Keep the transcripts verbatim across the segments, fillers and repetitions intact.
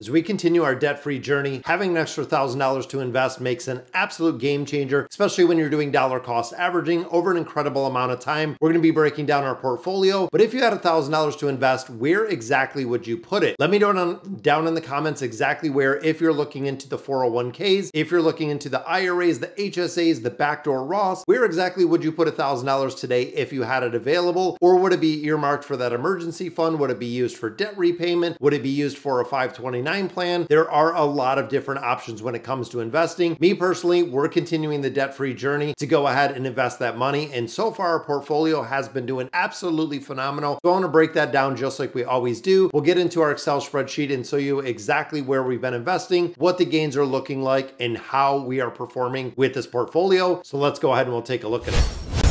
As we continue our debt-free journey, having an extra one thousand dollars to invest makes an absolute game changer, especially when you're doing dollar cost averaging over an incredible amount of time. We're going to be breaking down our portfolio, but if you had one thousand dollars to invest, where exactly would you put it? Let me know down in the comments exactly where, if you're looking into the four oh one Ks, if you're looking into the I R As, the H S As, the backdoor Roths, where exactly would you put one thousand dollars today if you had it available? Or would it be earmarked for that emergency fund? Would it be used for debt repayment? Would it be used for a five twenty-nine? Plan. There are a lot of different options when it comes to investing. Me personally, we're continuing the debt-free journey to go ahead and invest that money. And so far, our portfolio has been doing absolutely phenomenal. So I want to break that down just like we always do. We'll get into our Excel spreadsheet and show you exactly where we've been investing, what the gains are looking like, and how we are performing with this portfolio. So let's go ahead and we'll take a look at it.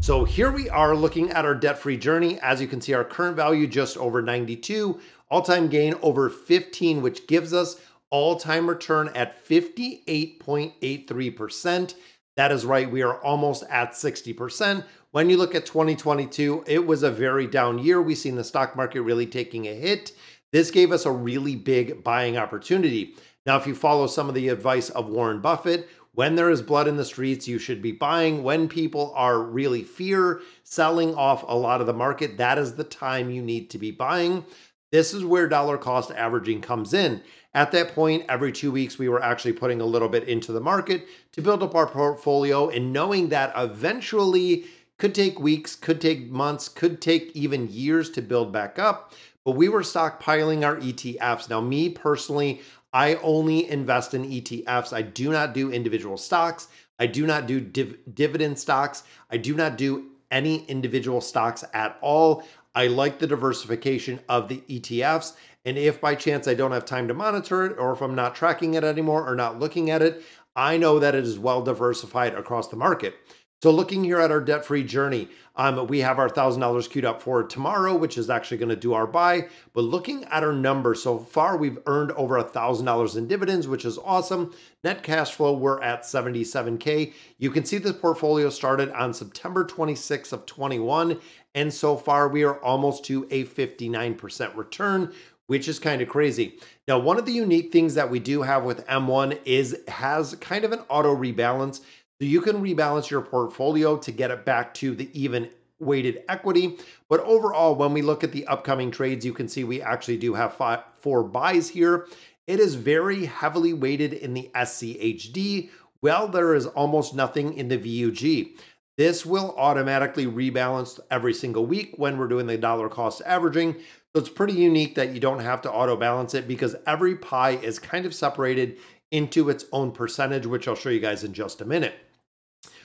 So here we are looking at our debt-free journey. As you can see, our current value just over ninety-two, all-time gain over fifteen, which gives us all-time return at fifty-eight point eight three percent. That is right, we are almost at sixty percent. When you look at twenty twenty-two, it was a very down year. We've seen the stock market really taking a hit. This gave us a really big buying opportunity. Now, if you follow some of the advice of Warren Buffett, when there is blood in the streets, you should be buying. When people are really fear, selling off a lot of the market, that is the time you need to be buying. This is where dollar cost averaging comes in. At that point, every two weeks, we were actually putting a little bit into the market to build up our portfolio, and knowing that eventually could take weeks, could take months, could take even years to build back up. But we were stockpiling our E T Fs. Now, me personally, I only invest in E T Fs. I do not do individual stocks. I do not do div dividend stocks. I do not do any individual stocks at all. I like the diversification of the E T Fs. And if by chance I don't have time to monitor it, or if I'm not tracking it anymore or not looking at it, I know that it is well diversified across the market. So looking here at our debt-free journey, um, we have our one thousand dollars queued up for tomorrow, which is actually going to do our buy. But looking at our numbers, so far we've earned over one thousand dollars in dividends, which is awesome. Net cash flow, we're at seventy-seven K. You can see this portfolio started on September twenty-sixth of twenty-one. And so far we are almost to a fifty-nine percent return, which is kind of crazy. Now, one of the unique things that we do have with M one is it has kind of an auto rebalance. So you can rebalance your portfolio to get it back to the even weighted equity. But overall, when we look at the upcoming trades, you can see we actually do have five, four buys here. It is very heavily weighted in the S C H D. Well, there is almost nothing in the V U G. This will automatically rebalance every single week when we're doing the dollar cost averaging. So it's pretty unique that you don't have to auto balance it, because every pie is kind of separated into its own percentage, which I'll show you guys in just a minute.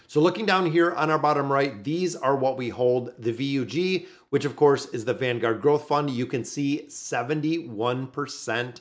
So looking down here on our bottom right, these are what we hold. The V U G, which of course is the Vanguard Growth Fund, you can see seventy-one percent,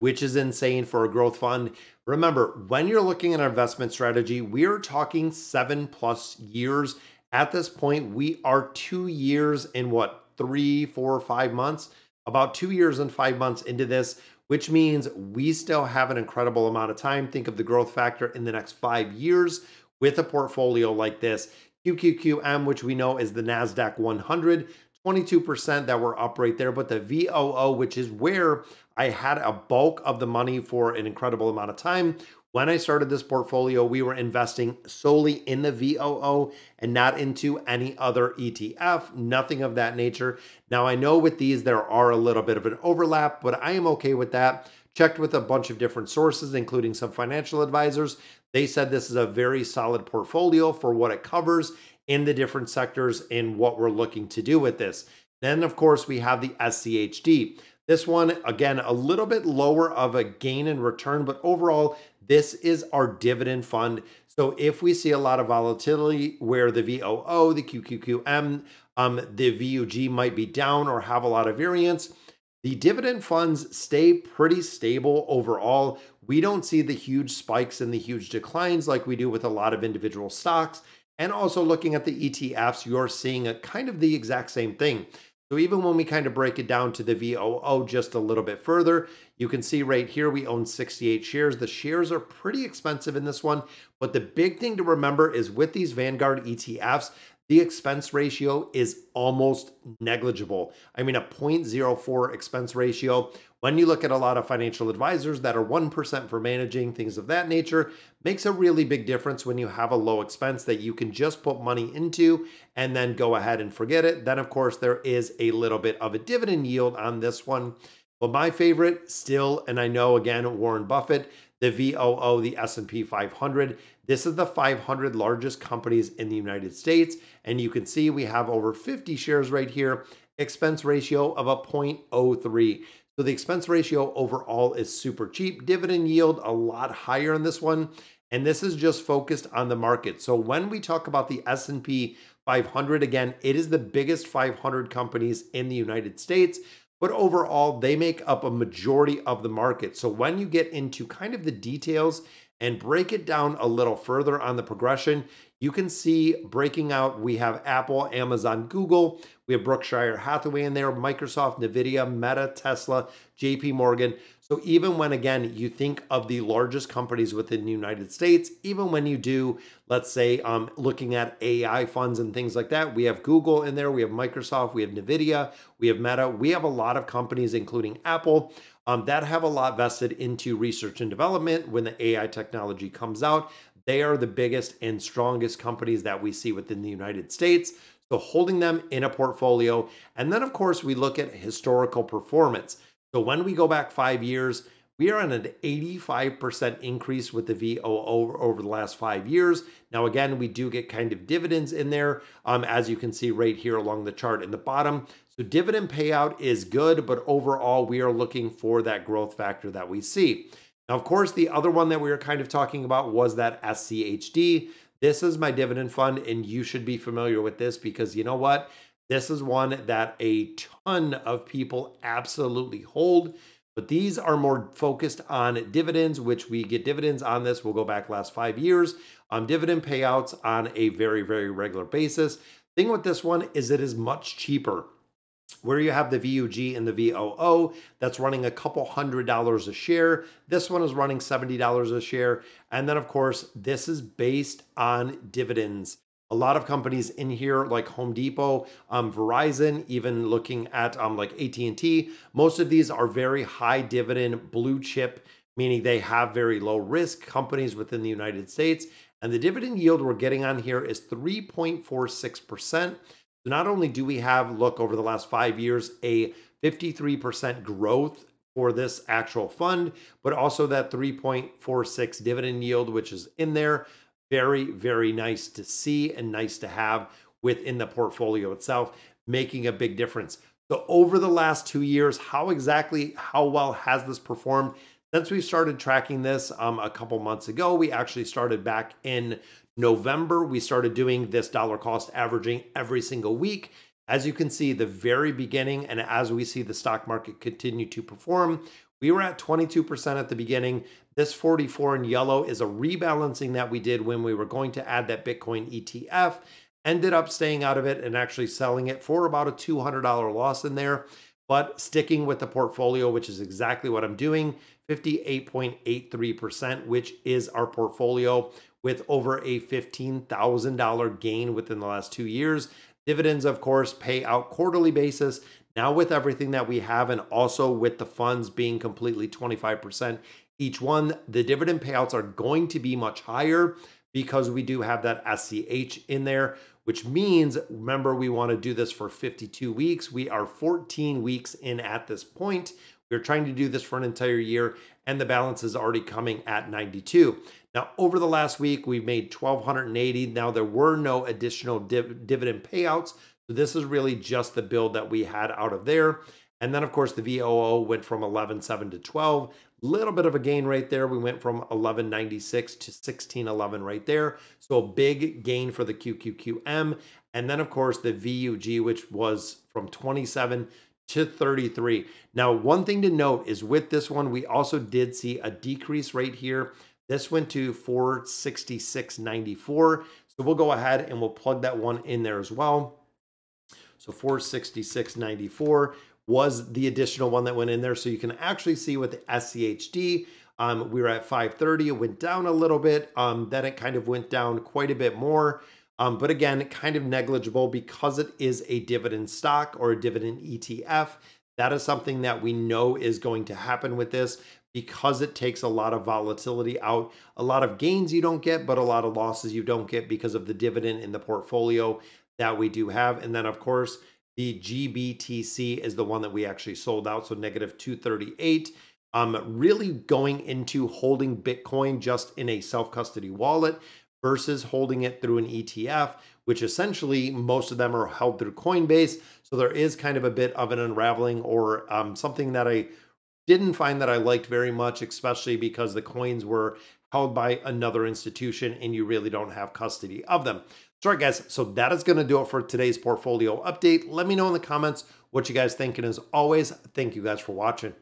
which is insane for a growth fund. Remember, when you're looking at our investment strategy, we're talking seven plus years. At this point, we are two years in what, three, four, five months, about two years and five months into this, which means we still have an incredible amount of time. Think of the growth factor in the next five years with a portfolio like this. Q Q Q M, which we know is the NASDAQ one hundred, twenty-two percent that we're up right there. But the V O O, which is where I had a bulk of the money for an incredible amount of time. When I started this portfolio, we were investing solely in the V O O and not into any other E T F, nothing of that nature. Now, I know with these, there are a little bit of an overlap, but I am okay with that. Checked with a bunch of different sources, including some financial advisors. They said this is a very solid portfolio for what it covers in the different sectors and what we're looking to do with this. Then, of course, we have the S C H D. This one, again, a little bit lower of a gain in return, but overall, this is our dividend fund. So if we see a lot of volatility where the V O O, the Q Q Q M, um, the V U G might be down or have a lot of variance, the dividend funds stay pretty stable overall. We don't see the huge spikes and the huge declines like we do with a lot of individual stocks. And also looking at the E T Fs, you're seeing a kind of the exact same thing. So even when we kind of break it down to the V O O just a little bit further, you can see right here, we own sixty-eight shares. The shares are pretty expensive in this one, but the big thing to remember is with these Vanguard E T Fs, the expense ratio is almost negligible. I mean, a zero point zero four expense ratio. When you look at a lot of financial advisors that are one percent for managing, things of that nature, makes a really big difference when you have a low expense that you can just put money into and then go ahead and forget it. Then, of course, there is a little bit of a dividend yield on this one. But my favorite still, and I know, again, Warren Buffett, the V O O, the S and P five hundred. This is the five hundred largest companies in the United States. And you can see we have over fifty shares right here, expense ratio of a zero point zero three. So the expense ratio overall is super cheap. Dividend yield a lot higher on this one. And this is just focused on the market. So when we talk about the S and P five hundred, again, it is the biggest five hundred companies in the United States. But overall, they make up a majority of the market. So when you get into kind of the details and break it down a little further on the progression, you can see breaking out, we have Apple, Amazon, Google, we have Berkshire Hathaway in there, Microsoft, Nvidia, Meta, Tesla, J P Morgan. So even when, again, you think of the largest companies within the United States, even when you do, let's say, um, looking at A I funds and things like that, we have Google in there, we have Microsoft, we have Nvidia, we have Meta, we have a lot of companies, including Apple, Um, that have a lot vested into research and development. When the A I technology comes out, they are the biggest and strongest companies that we see within the United States. So holding them in a portfolio. And then, of course, we look at historical performance. So when we go back five years, we are on an eighty-five percent increase with the V O O over the last five years. Now, again, we do get kind of dividends in there, um, as you can see right here along the chart in the bottom. So dividend payout is good, but overall, we are looking for that growth factor that we see. Now, of course, the other one that we were kind of talking about was that S C H D. This is my dividend fund, and you should be familiar with this because you know what? This is one that a ton of people absolutely hold. But these are more focused on dividends, which we get dividends on this. We'll go back last five years on um, dividend payouts on a very, very regular basis. Thing with this one is it is much cheaper. Where you have the V U G and the V O O, that's running a couple hundred dollars a share. This one is running seventy dollars a share. And then, of course, this is based on dividends. A lot of companies in here like Home Depot, um, Verizon, even looking at um, like A T and T, most of these are very high dividend blue chip, meaning they have very low risk companies within the United States. And the dividend yield we're getting on here is three point four six percent. So not only do we have, look, over the last five years, a fifty-three percent growth for this actual fund, but also that three point four six dividend yield, which is in there. Very, very nice to see and nice to have within the portfolio itself, making a big difference. So over the last two years, how exactly, how well has this performed? Since we started tracking this um, a couple months ago, we actually started back in November. We started doing this dollar cost averaging every single week. As you can see, the very beginning, and as we see the stock market continue to perform, we were at twenty-two percent at the beginning. This forty-four in yellow is a rebalancing that we did when we were going to add that Bitcoin E T F, ended up staying out of it and actually selling it for about a two hundred dollar loss in there, but sticking with the portfolio, which is exactly what I'm doing, fifty-eight point eight three percent, which is our portfolio with over a fifteen thousand dollar gain within the last two years. Dividends, of course, pay out quarterly basis. Now with everything that we have and also with the funds being completely twenty-five percent each one, the dividend payouts are going to be much higher because we do have that S C H in there, which means, remember, we want to do this for fifty-two weeks. We are fourteen weeks in at this point. We're trying to do this for an entire year, and the balance is already coming at ninety-two. Now, over the last week, we've made one thousand two hundred eighty. Now, there were no additional div- dividend payouts. So this is really just the build that we had out of there. And then, of course, the V O O went from eleven seven to twelve. Little bit of a gain right there. We went from eleven ninety-six to sixteen eleven right there. So a big gain for the Q Q Q M. And then, of course, the V U G, which was from twenty-seven to thirty-three. Now, one thing to note is with this one, we also did see a decrease right here. This went to four sixty-six ninety-four. So we'll go ahead and we'll plug that one in there as well. So four sixty-six ninety-four was the additional one that went in there. So you can actually see with the S C H D, um, we were at five thirty. It went down a little bit. Um, then it kind of went down quite a bit more. Um, but again, kind of negligible because it is a dividend stock or a dividend E T F. That is something that we know is going to happen with this because it takes a lot of volatility out. A lot of gains you don't get, but a lot of losses you don't get because of the dividend in the portfolio that we do have. And then, of course, the G B T C is the one that we actually sold out. So negative two thirty-eight. Um, really going into holding Bitcoin just in a self-custody wallet versus holding it through an E T F, which essentially most of them are held through Coinbase. So there is kind of a bit of an unraveling, or um, something that I didn't find that I liked very much, especially because the coins were held by another institution and you really don't have custody of them. So, all right, guys, so that is going to do it for today's portfolio update. Let me know in the comments what you guys think. And as always, thank you guys for watching.